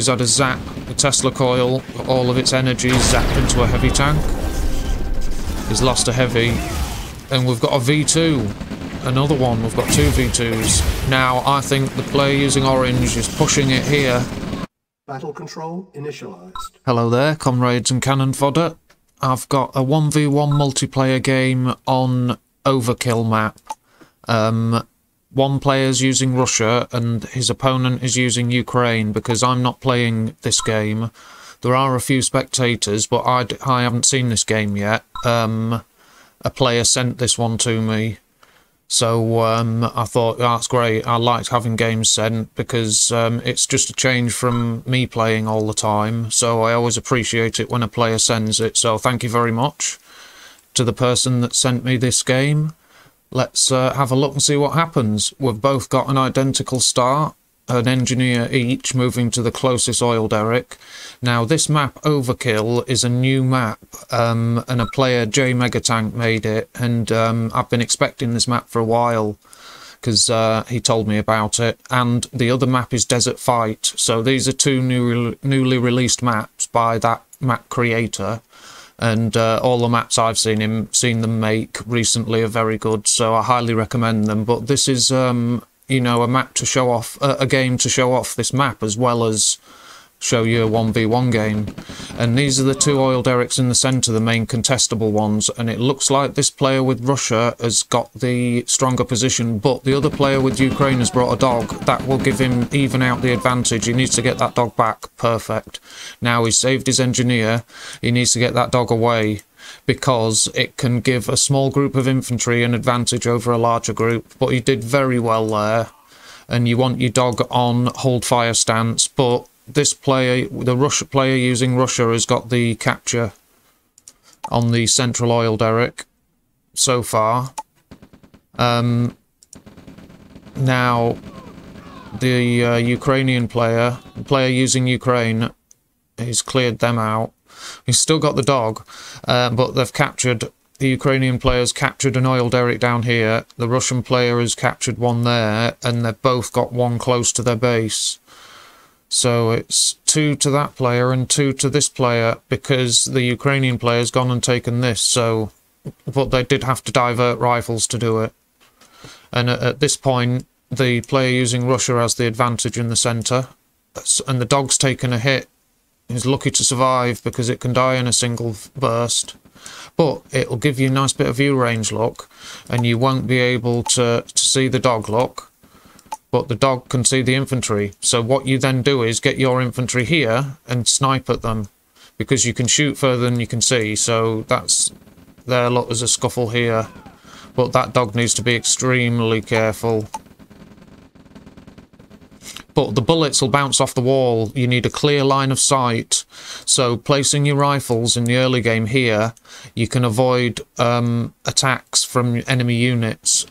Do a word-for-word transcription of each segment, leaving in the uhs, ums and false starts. He's had a zap. The Tesla coil, all of its energy, zapped into a heavy tank. He's lost a heavy. And we've got a V two. Another one. We've got two V twos. Now, I think the player using orange is pushing it here. Battle control initialized. Hello there, comrades and cannon fodder. I've got a one v one multiplayer game on Overkill map. Um, one player's using Russia and his opponent is using Ukraine because I'm not playing this game. There are a few spectators, but I, d I haven't seen this game yet. Um, a player sent this one to me. So um, I thought, oh, that's great. I liked having games sent because um, it's just a change from me playing all the time. So I always appreciate it when a player sends it. So thank you very much to the person that sent me this game. Let's uh, have a look and see what happens. We've both got an identical start, an engineer each, moving to the closest oil derrick. Now, this map, Overkill, is a new map, um, and a player, J Megatank, made it, and um, I've been expecting this map for a while, because uh, he told me about it, and the other map is Desert Fight, so these are two new re newly released maps by that map creator, and uh, all the maps I've seen him seen them make recently are very good, so I highly recommend them, but this is... Um, you know, a map to show off, uh, a game to show off this map as well as show you a one v one game. And these are the two oil derricks in the centre, the main contestable ones, and it looks like this player with Russia has got the stronger position, but the other player with Ukraine has brought a dog. That will give him even out the advantage. He needs to get that dog back. Perfect. Now he's saved his engineer. He needs to get that dog away, because it can give a small group of infantry an advantage over a larger group. But he did very well there, and you want your dog on hold fire stance, but this player, the Russia player using Russia, has got the capture on the central oil derrick so far. Um, now, the uh, Ukrainian player, the player using Ukraine, he's cleared them out. He's still got the dog, uh, but they've captured, the Ukrainian player's captured an oil derrick down here, the Russian player has captured one there, and they've both got one close to their base. So it's two to that player and two to this player, because the Ukrainian player's gone and taken this, so, but they did have to divert rifles to do it. And at, at this point, the player using Russia has the advantage in the centre, and the dog's taken a hit. Is lucky to survive because it can die in a single burst, but it'll give you a nice bit of view range look, and you won't be able to, to see the dog look, but the dog can see the infantry. So what you then do is get your infantry here and snipe at them, because you can shoot further than you can see. So that's there. Look, there's a scuffle here, but that dog needs to be extremely careful. But the bullets will bounce off the wall. You need a clear line of sight. So placing your rifles in the early game here, you can avoid um, attacks from enemy units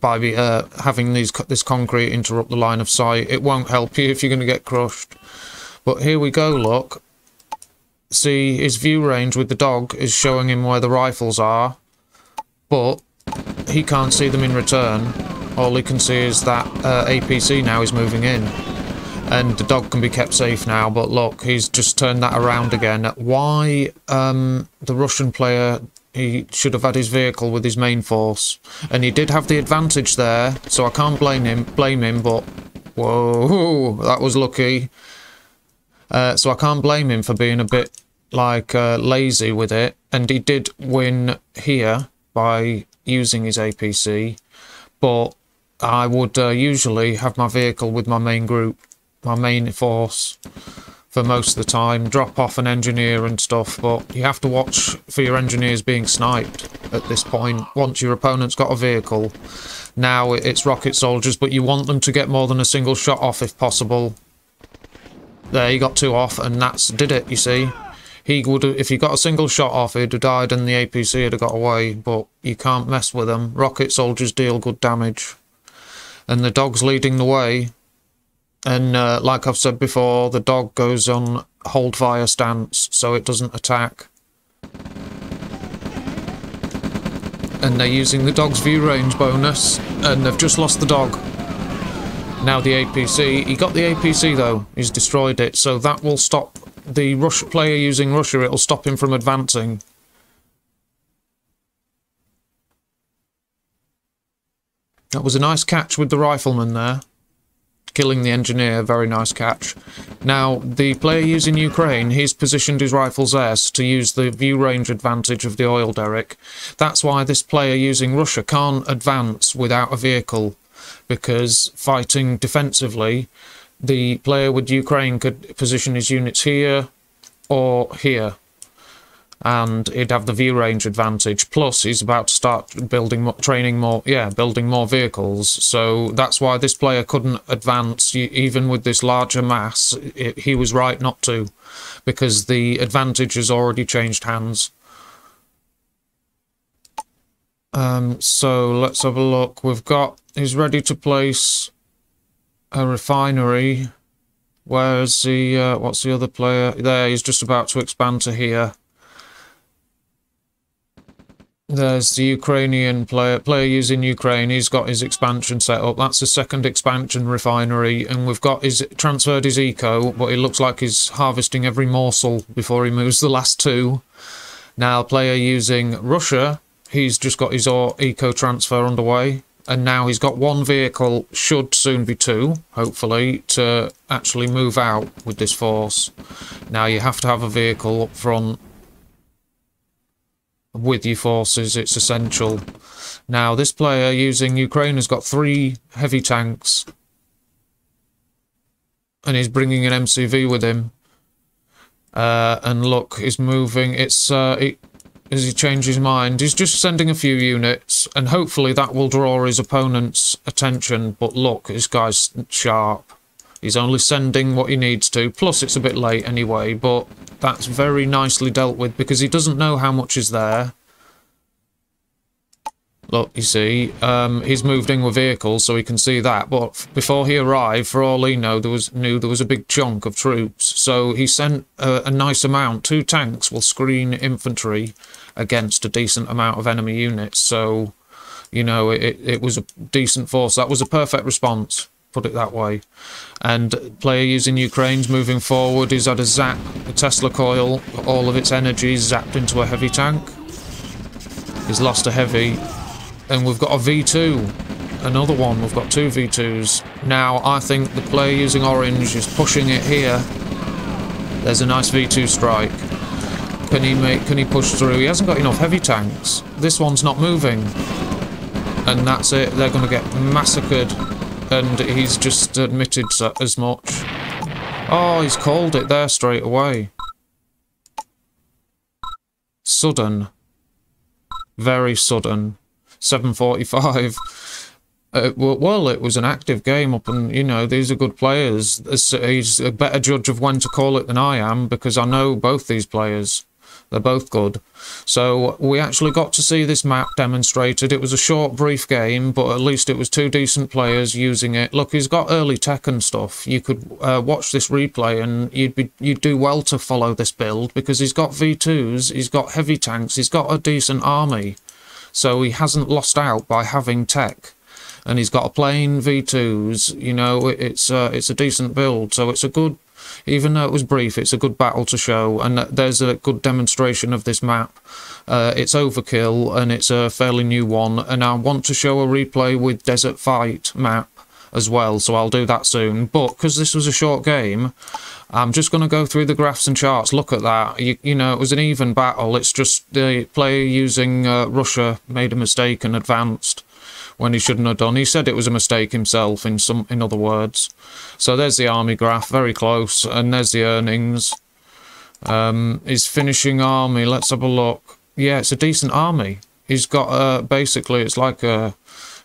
by uh, having these this concrete interrupt the line of sight. It won't help you if you're going to get crushed. But here we go, look. See, his view range with the dog is showing him where the rifles are, but he can't see them in return. All he can see is that uh, A P C now is moving in, and the dog can be kept safe now, but look, he's just turned that around again. Why um, the Russian player, he should have had his vehicle with his main force, and he did have the advantage there, so I can't blame him, blame him, but whoa, that was lucky. Uh, so I can't blame him for being a bit like uh, lazy with it, and he did win here by using his A P C, but I would uh, usually have my vehicle with my main group, my main force, for most of the time. Drop off an engineer and stuff, but you have to watch for your engineers being sniped at this point, once your opponent's got a vehicle. Now it's rocket soldiers, but you want them to get more than a single shot off if possible. There, he got two off, and that's did it, you see. He would, if he got a single shot off, he'd have died and the A P C would have got away, but you can't mess with them. Rocket soldiers deal good damage. And the dog's leading the way. And uh, like I've said before, the dog goes on hold fire stance, so it doesn't attack. And they're using the dog's view range bonus, and they've just lost the dog. Now the A P C. He got the A P C though. He's destroyed it. So that will stop the Rush player using Russia. It'll stop him from advancing. That was a nice catch with the rifleman there. Killing the engineer, very nice catch. Now, the player using Ukraine, he's positioned his rifles S to use the view range advantage of the oil derrick. That's why this player using Russia can't advance without a vehicle, because fighting defensively, the player with Ukraine could position his units here or here, and he'd have the view range advantage. Plus, he's about to start building, more, training more, yeah, building more vehicles. So that's why this player couldn't advance, even with this larger mass. It, he was right not to, because the advantage has already changed hands. Um, so let's have a look. We've got, he's ready to place a refinery. Where's the, uh, what's the other player? There, he's just about to expand to here. There's the Ukrainian player, player using Ukraine. He's got his expansion set up. That's the second expansion refinery. And we've got his transferred his eco, but it looks like he's harvesting every morsel before he moves the last two. Now, player using Russia, he's just got his eco transfer underway. And now he's got one vehicle, should soon be two, hopefully, to actually move out with this force. Now, you have to have a vehicle up front with your forces, it's essential. Now, this player using Ukraine has got three heavy tanks, and he's bringing an M C V with him. Uh, and look, he's moving. It's uh, it, as he changed his mind, he's just sending a few units, and hopefully that will draw his opponent's attention. But look, this guy's sharp. He's only sending what he needs to, plus it's a bit late anyway, but that's very nicely dealt with because he doesn't know how much is there. Look, you see, um, he's moved in with vehicles, so he can see that, but before he arrived, for all he know, there was, knew there was a big chunk of troops, so he sent a, a nice amount. Two tanks will screen infantry against a decent amount of enemy units, so, you know, it, it was a decent force. That was a perfect response. Put it that way. And player using Ukraine's moving forward. He's had a zap, a Tesla coil, all of its energy zapped into a heavy tank. He's lost a heavy. And we've got a V two. Another one. We've got two V twos. Now, I think the player using orange is pushing it here. There's a nice V two strike. Can he make, can he push through? He hasn't got enough heavy tanks. This one's not moving. And that's it. They're going to get massacred. And he's just admitted as much. Oh, he's called it there straight away. Sudden. Very sudden. seven forty-five. Uh, well, it was an active game up, and, you know, these are good players. He's a better judge of when to call it than I am, because I know both these players. They're both good. So we actually got to see this map demonstrated. It was a short, brief game, but at least it was two decent players using it. Look, he's got early tech and stuff. You could uh, watch this replay, and you'd be you'd do well to follow this build, because he's got V twos, he's got heavy tanks, he's got a decent army. So he hasn't lost out by having tech. And he's got a plain V twos. You know, it's uh, it's a decent build, so it's a good... Even though it was brief, it's a good battle to show, and there's a good demonstration of this map. Uh, it's Overkill, and it's a fairly new one, and I want to show a replay with Desert Fight map as well, so I'll do that soon. But because this was a short game, I'm just going to go through the graphs and charts. Look at that. You, you know, it was an even battle. It's just the player using uh, Russia made a mistake and advanced when he shouldn't have done. He said it was a mistake himself, in some in other words. So there's the army graph, very close, and there's the earnings. Um, his finishing army, let's have a look. Yeah, it's a decent army. He's got, uh, basically, it's like a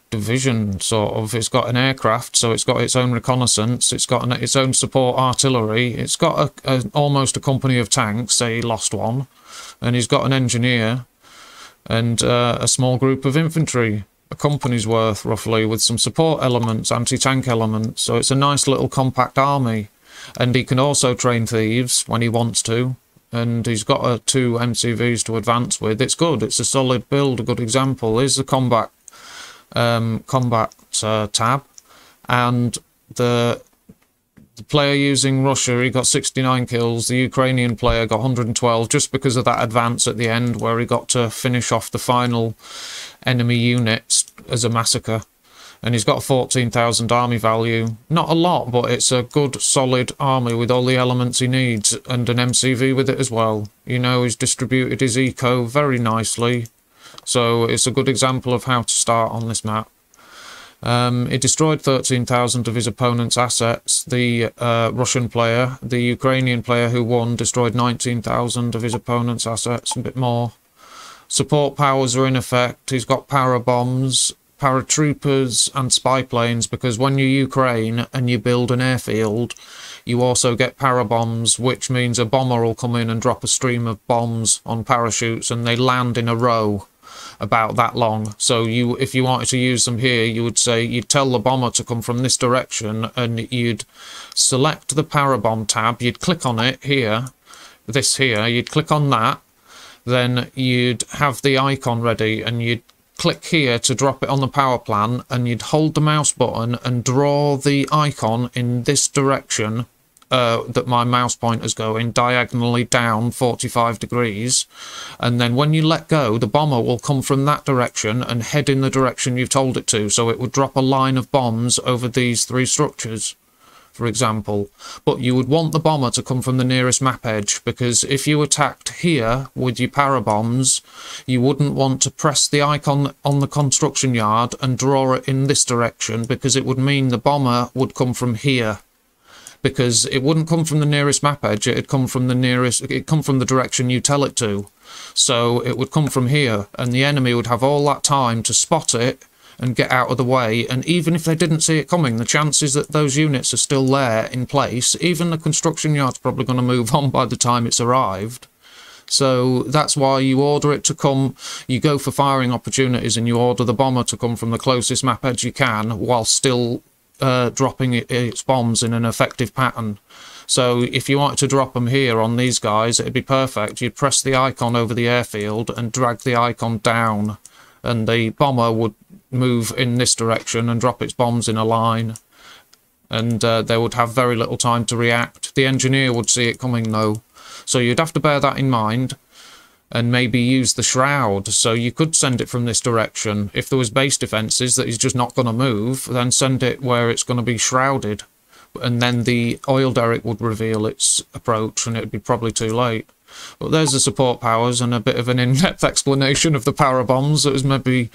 division, sort of. It's got an aircraft, so it's got its own reconnaissance, it's got an, its own support artillery, it's got a, a, almost a company of tanks, say he lost one, and he's got an engineer, and uh, a small group of infantry. A company's worth, roughly, with some support elements, anti-tank elements, so it's a nice little compact army. And he can also train thieves when he wants to, and he's got uh, two M C Vs to advance with. It's good, it's a solid build, a good example. Here's the combat, um, combat uh, tab, and the the player using Russia, he got sixty-nine kills. The Ukrainian player got one hundred twelve, just because of that advance at the end where he got to finish off the final enemy units as a massacre. And he's got fourteen thousand army value. Not a lot, but it's a good, solid army with all the elements he needs, and an M C V with it as well. You know, he's distributed his eco very nicely. So it's a good example of how to start on this map. Um, he destroyed thirteen thousand of his opponent's assets. The uh, Russian player, the Ukrainian player who won, destroyed nineteen thousand of his opponent's assets, a bit more. Support powers are in effect. He's got parabombs, paratroopers and spy planes, because when you Ukraine and you build an airfield, you also get parabombs, which means a bomber will come in and drop a stream of bombs on parachutes, and they land in a row about that long. So you, if you wanted to use them here, you would say you'd tell the bomber to come from this direction, and you'd select the parabomb tab, you'd click on it here, this here, you'd click on that, then you'd have the icon ready, and you'd click here to drop it on the power plan, and you'd hold the mouse button and draw the icon in this direction uh, that my mouse pointer's going, diagonally down forty-five degrees, and then when you let go, the bomber will come from that direction and head in the direction you've told it to, so it would drop a line of bombs over these three structures, for example. But you would want the bomber to come from the nearest map edge, because if you attacked here with your parabombs, you wouldn't want to press the icon on the construction yard and draw it in this direction, because it would mean the bomber would come from here, because it wouldn't come from the nearest map edge, it'd come from the nearest, it'd come from the direction you tell it to. So it would come from here, and the enemy would have all that time to spot it and get out of the way. And even if they didn't see it coming, the chances that those units are still there in place, even the construction yard's probably going to move on by the time it's arrived. So that's why you order it to come, you go for firing opportunities, and you order the bomber to come from the closest map edge you can, while still uh, dropping its bombs in an effective pattern. So if you wanted to drop them here on these guys, it'd be perfect. You'd press the icon over the airfield and drag the icon down, and the bomber would move in this direction and drop its bombs in a line, and uh, they would have very little time to react. The engineer would see it coming though, so you'd have to bear that in mind, and maybe use the shroud. So you could send it from this direction. If there was base defences that is just not going to move, then send it where it's going to be shrouded, and then the oil derrick would reveal its approach, and it'd be probably too late. But there's the support powers, and a bit of an in-depth explanation of the parabombs. It was maybe,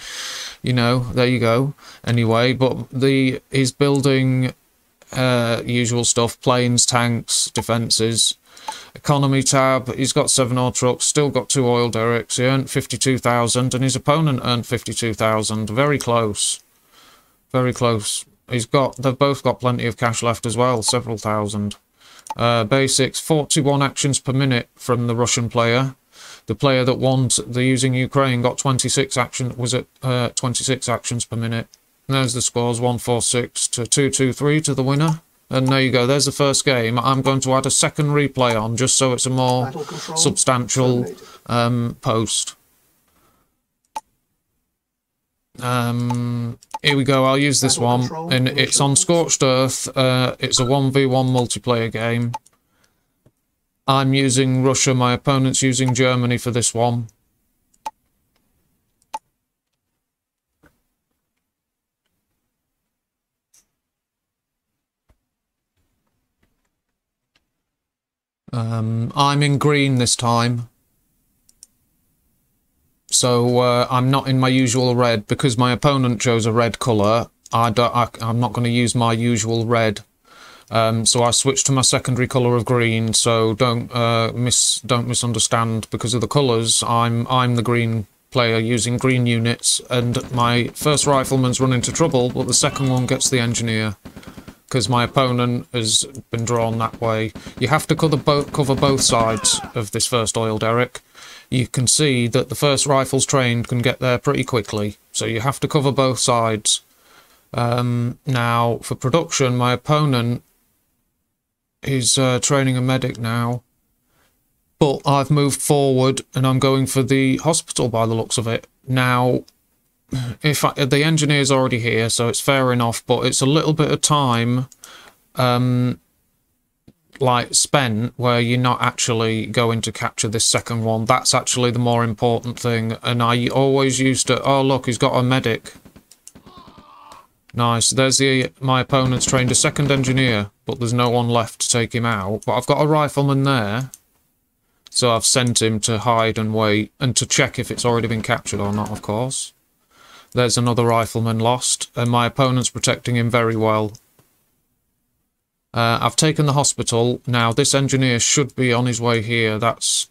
you know, there you go. Anyway, but the he's building uh, usual stuff, planes, tanks, defences. Economy tab, he's got seven oil trucks, still got two oil derricks. He earned fifty-two thousand, and his opponent earned fifty-two thousand. Very close. Very close. He's got, they've both got plenty of cash left as well, several thousand. Uh, basics, forty-one actions per minute from the Russian player. The player that won, the using Ukraine, got twenty-six action, was at uh, twenty-six actions per minute. And there's the scores, one four six to two two three to the winner. And there you go, there's the first game. I'm going to add a second replay on, just so it's a more substantial um, post. Um, here we go, I'll use this one, and it's on Scorched Earth. Uh, it's a one v one multiplayer game. I'm using Russia, my opponent's using Germany for this one. Um, I'm in green this time. So uh, I'm not in my usual red, because my opponent chose a red colour. I don't, I, I'm not going to use my usual red, um, so I switched to my secondary colour of green. So don't uh, miss, don't misunderstand because of the colours. I'm I'm the green player using green units, and my first rifleman's run into trouble, but the second one gets the engineer, because my opponent has been drawn that way. You have to cover both, cover both sides of this first oil derrick. You can see that the first rifles trained can get there pretty quickly, so you have to cover both sides. Um, now, for production, my opponent is uh, training a medic now, but I've moved forward and I'm going for the hospital by the looks of it. Now, in fact, the engineer's already here, so it's fair enough, but it's a little bit of time um, like spent where you're not actually going to capture this second one. That's actually the more important thing. And I always used to, oh look, he's got a medic. Nice. There's the, my opponent's trained a second engineer, but there's no one left to take him out. But I've got a rifleman there, so I've sent him to hide and wait, and to check if it's already been captured or not, of course. There's another rifleman lost, and my opponent's protecting him very well. Uh, I've taken the hospital. Now, this engineer should be on his way here. That's...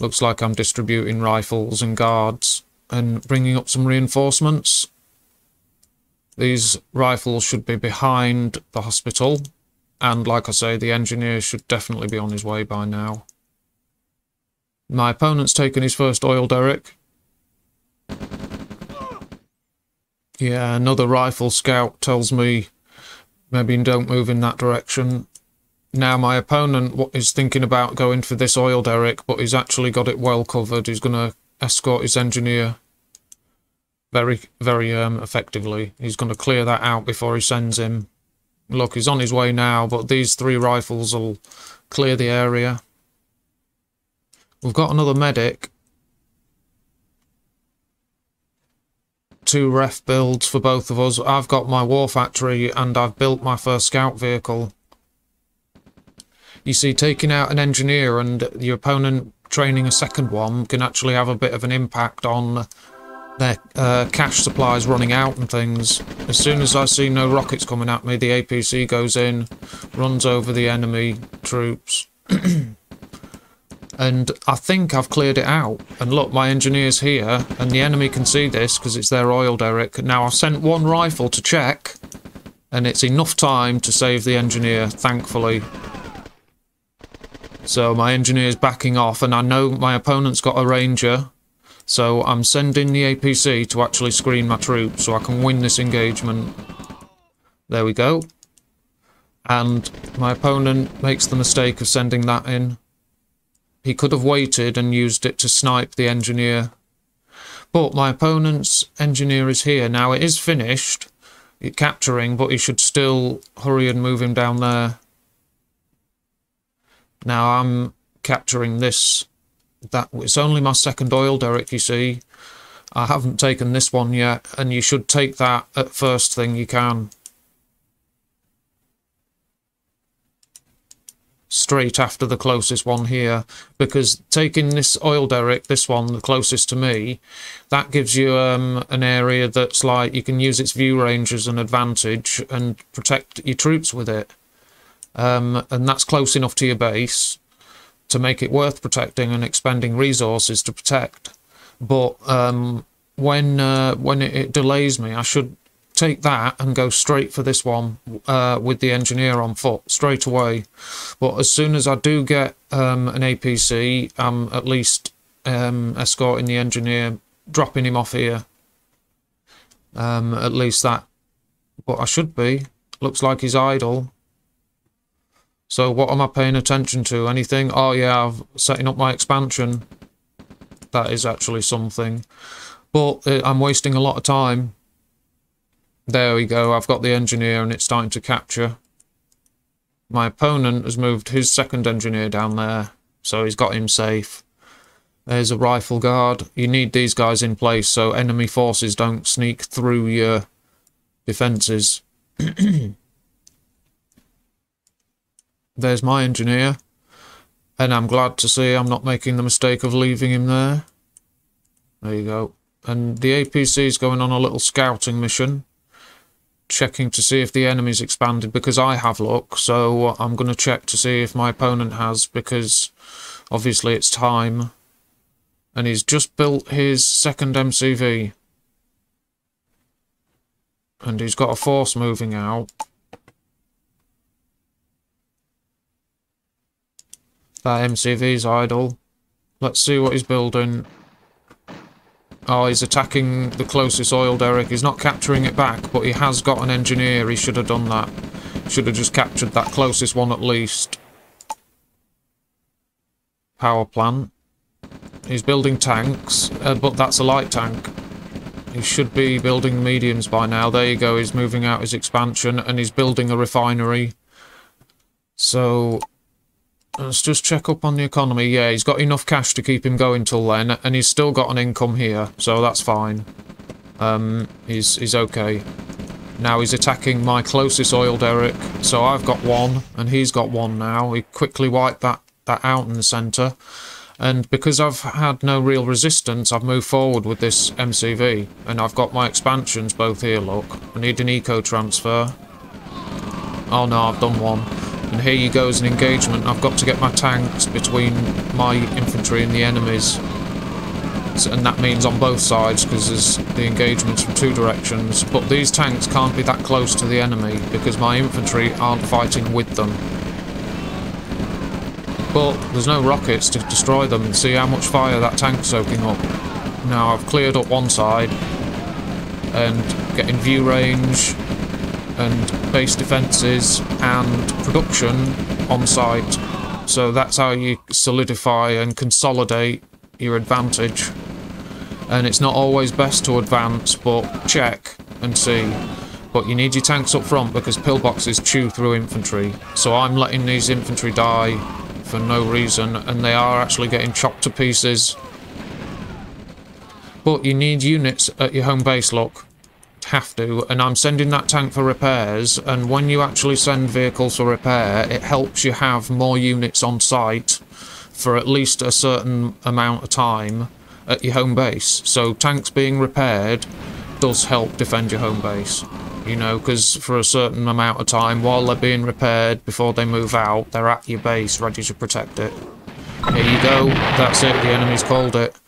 looks like I'm distributing rifles and guards and bringing up some reinforcements. These rifles should be behind the hospital, and like I say, the engineer should definitely be on his way by now. My opponent's taken his first oil derrick. Yeah, another rifle scout tells me maybe don't move in that direction. Now my opponent is thinking about going for this oil derrick, but he's actually got it well covered. He's going to escort his engineer very, very um, effectively. He's going to clear that out before he sends him. Look, he's on his way now, but these three rifles will clear the area. We've got another medic. Two ref builds for both of us. I've got my war factory, and I've built my first scout vehicle. You see, taking out an engineer and your opponent training a second one can actually have a bit of an impact on their uh, cash supplies running out and things. As soon as I see no rockets coming at me, the A P C goes in, runs over the enemy troops. And I think I've cleared it out. And look, my engineer's here, and the enemy can see this because it's their oil derrick. Now, I've sent one rifle to check, and it's enough time to save the engineer, thankfully. So my engineer's backing off, and I know my opponent's got a ranger, so I'm sending the A P C to actually screen my troops so I can win this engagement. There we go. And my opponent makes the mistake of sending that in. He could have waited and used it to snipe the engineer. But my opponent's engineer is here. Now, it is finished capturing, but he should still hurry and move him down there. Now, I'm capturing this. That it's only my second oil derrick, you see. I haven't taken this one yet, and you should take that at first thing you can. Straight after the closest one here, because taking this oil derrick, this one, the closest to me, that gives you um, an area that's like, you can use its view range as an advantage and protect your troops with it. Um, and that's close enough to your base to make it worth protecting and expending resources to protect. But um, when uh, when it, it delays me, I should take that and go straight for this one uh, with the engineer on foot straight away. But as soon as I do get um, an A P C, I'm at least um, escorting the engineer, dropping him off here. Um, at least that. But I should be. Looks like he's idle. So what am I paying attention to? Anything? Oh yeah, I'm setting up my expansion. That is actually something. But uh, I'm wasting a lot of time. There we go, I've got the engineer and it's starting to capture. My opponent has moved his second engineer down there, so he's got him safe. There's a rifle guard. You need these guys in place so enemy forces don't sneak through your defences. There's my engineer, and I'm glad to see I'm not making the mistake of leaving him there. There you go. And the A P C is going on a little scouting mission, checking to see if the enemy's expanded, because I have luck, so I'm going to check to see if my opponent has, because obviously it's time. And he's just built his second M C V, and he's got a force moving out. That M C V's idle. Let's see what he's building. Oh, he's attacking the closest oil derrick. He's not capturing it back, but he has got an engineer. He should have done that. Should have just captured that closest one at least. Power plant. He's building tanks, uh, but that's a light tank. He should be building mediums by now. There you go, he's moving out his expansion and he's building a refinery. So let's just check up on the economy. Yeah, he's got enough cash to keep him going till then, and he's still got an income here, so that's fine. Um, he's, he's okay. Now he's attacking my closest oil derrick, so I've got one, and he's got one now. He quickly wiped that, that out in the centre. And because I've had no real resistance, I've moved forward with this M C V. And I've got my expansions both here, look. I need an eco transfer. Oh no, I've done one. And here you go as an engagement. I've got to get my tanks between my infantry and the enemies. And that means on both sides, because there's the engagements from two directions. But these tanks can't be that close to the enemy, because my infantry aren't fighting with them. But there's no rockets to destroy them. See how much fire that tank's soaking up. Now I've cleared up one side, and getting view range, and base defences, and production on site. So that's how you solidify and consolidate your advantage. And it's not always best to advance, but check and see. But you need your tanks up front because pillboxes chew through infantry. So I'm letting these infantry die for no reason, and they are actually getting chopped to pieces. But you need units at your home base, look. Have to. And I'm sending that tank for repairs, and when you actually send vehicles for repair, it helps you have more units on site for at least a certain amount of time at your home base. So tanks being repaired does help defend your home base, you know, because for a certain amount of time while they're being repaired before they move out, they're at your base ready to protect it. Here you go, that's it, the enemy's called it.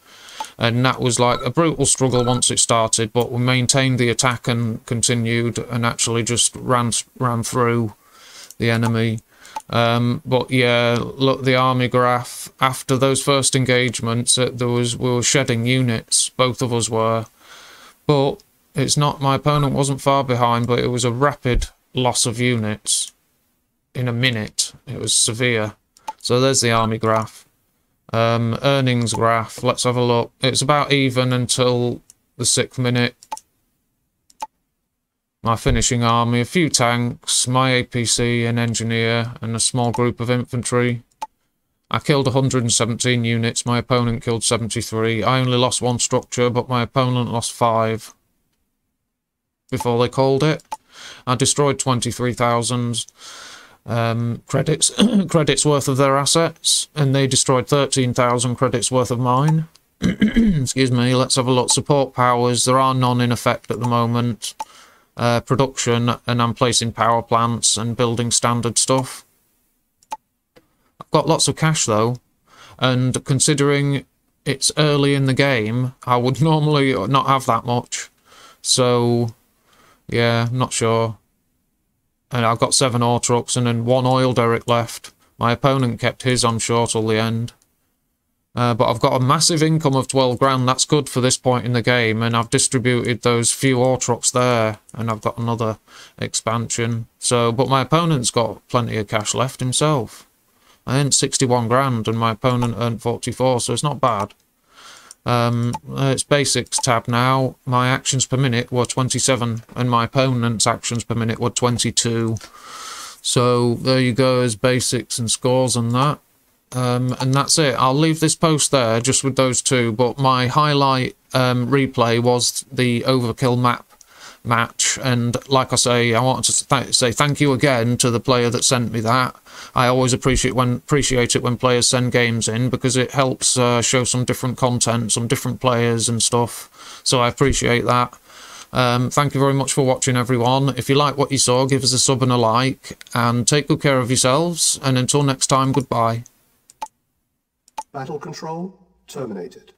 And that was like a brutal struggle once it started, but we maintained the attack and continued, and actually just ran ran through the enemy. Um, but yeah, look, the army graph. After those first engagements, uh, there was we were shedding units. Both of us were, but it's not. My opponent wasn't far behind, but it was a rapid loss of units in a minute. It was severe. So there's the army graph. Um, earnings graph, let's have a look. It's about even until the sixth minute. My finishing army, a few tanks, my A P C, an engineer, and a small group of infantry. I killed one hundred seventeen units, my opponent killed seventy-three. I only lost one structure, but my opponent lost five before they called it. I destroyed twenty-three thousand. Um, credits credits worth of their assets, and they destroyed thirteen thousand credits worth of mine. Excuse me. Let's have a look. Support powers, there are none in effect at the moment. Uh, production, and I'm placing power plants and building standard stuff. I've got lots of cash though, and considering it's early in the game, I would normally not have that much. So yeah, I'm not sure. And I've got seven ore trucks and then one oil derrick left. My opponent kept his on shore till the end. Uh, but I've got a massive income of twelve grand. That's good for this point in the game. And I've distributed those few ore trucks there. And I've got another expansion. So, but my opponent's got plenty of cash left himself. I earned sixty-one grand and my opponent earned forty-four, so it's not bad. Um, it's basics tab now. My actions per minute were twenty-seven and my opponent's actions per minute were twenty-two. So there you go, as basics and scores and that. Um, and that's it. I'll leave this post there just with those two, but my highlight um, replay was the Overkill map match. And like I say, I wanted to th say thank you again to the player that sent me that. I always appreciate when appreciate it when players send games in, because it helps uh, show some different content, some different players and stuff. So I appreciate that. Um, thank you very much for watching, everyone. If you like what you saw, give us a sub and a like, and take good care of yourselves. And until next time, goodbye. Battle control terminated.